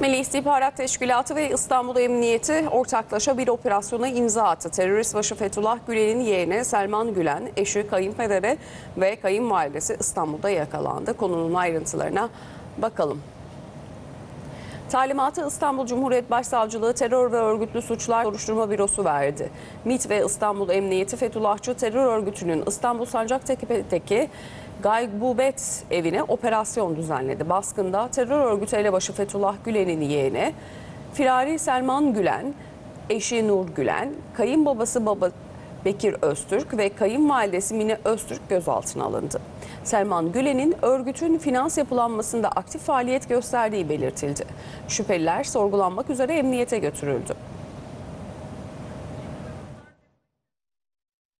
Milli İstihbarat Teşkilatı ve İstanbul Emniyeti ortaklaşa bir operasyona imza attı. Terörist başı Fethullah Gülen'in yeğeni Selman Gülen, eşi, kayınpederi ve kayınvalidesi İstanbul'da yakalandı. Konunun ayrıntılarına bakalım. Talimatı İstanbul Cumhuriyet Başsavcılığı Terör ve Örgütlü Suçlar Soruşturma Bürosu verdi. MİT ve İstanbul Emniyeti Fethullahçı Terör Örgütü'nün İstanbul Sancaktepe'deki Gaybubet evine operasyon düzenledi. Baskında terör örgütü elebaşı Fethullah Gülen'in yeğeni, firari Selman Gülen, eşi Nur Gülen, kayınbabası Bekir Öztürk ve kayınvalidesi Mine Öztürk gözaltına alındı. Selman Gülen'in örgütün finans yapılanmasında aktif faaliyet gösterdiği belirtildi. Şüpheliler sorgulanmak üzere emniyete götürüldü.